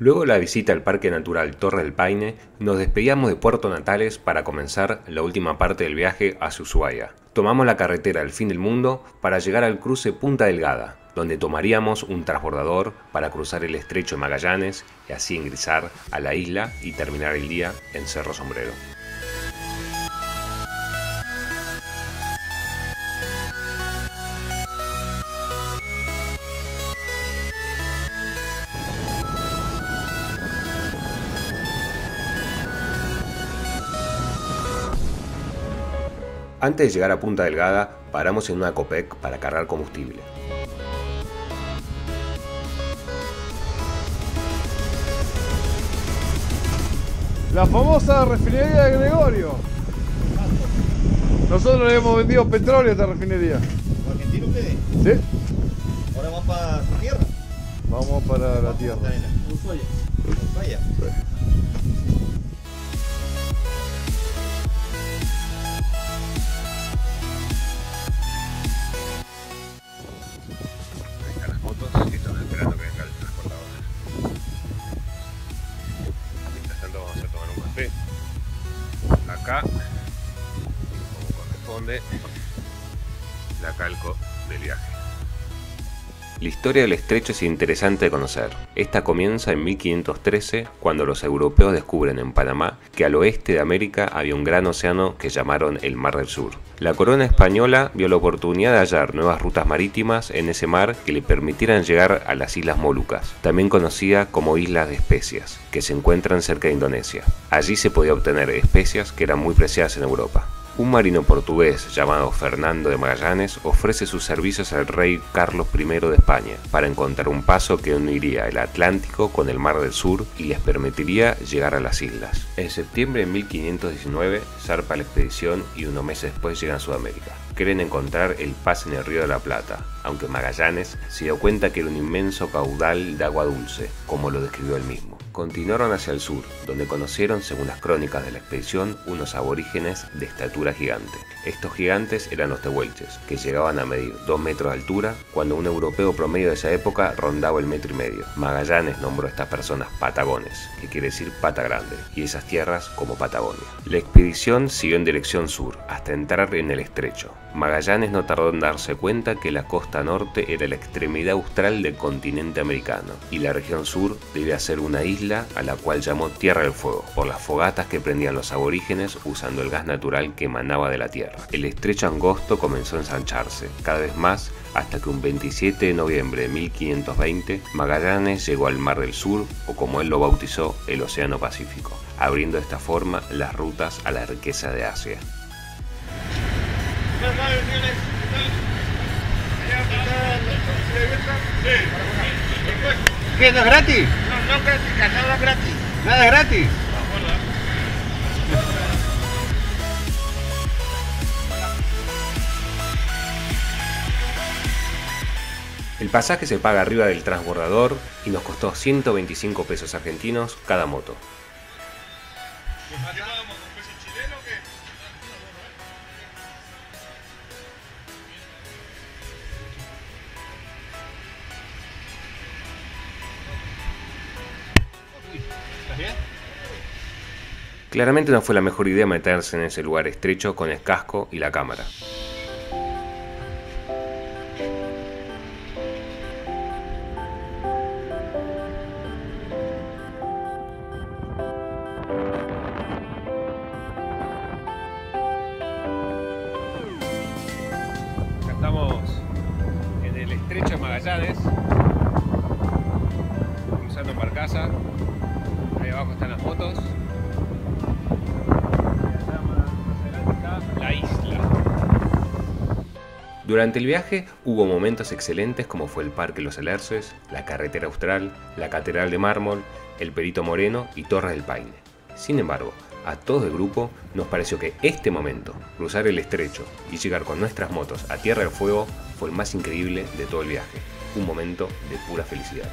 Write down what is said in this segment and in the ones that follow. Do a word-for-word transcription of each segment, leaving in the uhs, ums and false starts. Luego de la visita al Parque Natural Torres del Paine, nos despedíamos de Puerto Natales para comenzar la última parte del viaje hacia Ushuaia. Tomamos la carretera El Fin del Mundo para llegar al cruce Punta Delgada, donde tomaríamos un transbordador para cruzar el Estrecho de Magallanes y así ingresar a la isla y terminar el día en Cerro Sombrero. Antes de llegar a Punta Delgada, paramos en una COPEC para cargar combustible. La famosa refinería de Gregorio. Nosotros le hemos vendido petróleo a esta refinería. ¿Argentino ustedes? Sí. ¿Ahora vamos para su tierra? Vamos para vamos la tierra. Ushuaia. Ushuaia. La calco del viaje. La historia del estrecho es interesante de conocer. Esta comienza en mil quinientos trece, cuando los europeos descubren en Panamá que al oeste de América había un gran océano que llamaron el Mar del Sur. La corona española vio la oportunidad de hallar nuevas rutas marítimas en ese mar que le permitieran llegar a las Islas Molucas, también conocida como Islas de Especias, que se encuentran cerca de Indonesia. Allí se podía obtener especias que eran muy preciadas en Europa. Un marino portugués llamado Fernando de Magallanes ofrece sus servicios al rey Carlos primero de España para encontrar un paso que uniría el Atlántico con el Mar del Sur y les permitiría llegar a las islas. En septiembre de mil quinientos diecinueve zarpa la expedición y unos meses después llegan a Sudamérica. Quieren encontrar el paz en el Río de la Plata, aunque Magallanes se dio cuenta que era un inmenso caudal de agua dulce, como lo describió él mismo. Continuaron hacia el sur, donde conocieron, según las crónicas de la expedición, unos aborígenes de estatura gigante. Estos gigantes eran los tehuelches, que llegaban a medir dos metros de altura, cuando un europeo promedio de esa época rondaba el metro y medio. Magallanes nombró a estas personas Patagones, que quiere decir pata grande, y esas tierras como Patagonia. La expedición siguió en dirección sur, hasta entrar en el estrecho. Magallanes no tardó en darse cuenta que la costa norte era la extremidad austral del continente americano y la región sur debía ser una isla a la cual llamó Tierra del Fuego por las fogatas que prendían los aborígenes usando el gas natural que emanaba de la tierra. El estrecho angosto comenzó a ensancharse cada vez más hasta que un veintisiete de noviembre de mil quinientos veinte Magallanes llegó al Mar del Sur, o como él lo bautizó, el Océano Pacífico, abriendo de esta forma las rutas a la riqueza de Asia. ¿Qué? ¿No es gratis? No, no gratis, nada es gratis. ¿Nada es gratis? El pasaje se paga arriba del transbordador y nos costó ciento veinticinco pesos argentinos cada moto. Claramente no fue la mejor idea meterse en ese lugar estrecho con el casco y la cámara. Acá estamos en el estrecho de Magallanes, cruzando barcaza. Ahí abajo están las motos. La isla. Durante el viaje hubo momentos excelentes como fue el Parque Los Alerces, la Carretera Austral, la Catedral de Mármol, el Perito Moreno y Torres del Paine. Sin embargo, a todo el grupo nos pareció que este momento, cruzar el estrecho y llegar con nuestras motos a Tierra del Fuego, fue el más increíble de todo el viaje. Un momento de pura felicidad.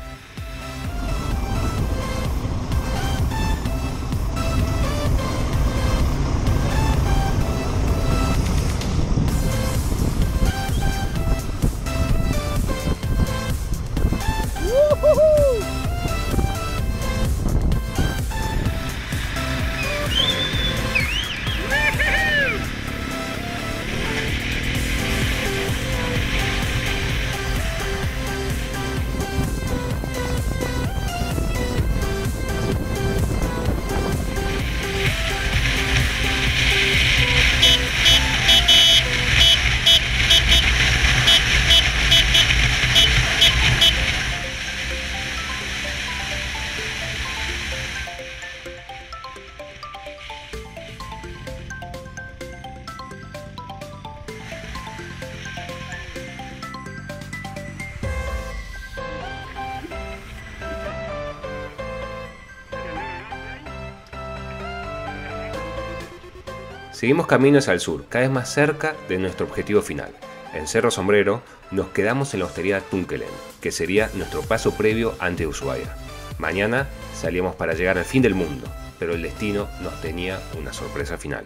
Seguimos camino hacia el sur, cada vez más cerca de nuestro objetivo final. En Cerro Sombrero nos quedamos en la Hostería Tunkelen, que sería nuestro paso previo ante Ushuaia. Mañana salíamos para llegar al fin del mundo, pero el destino nos tenía una sorpresa final.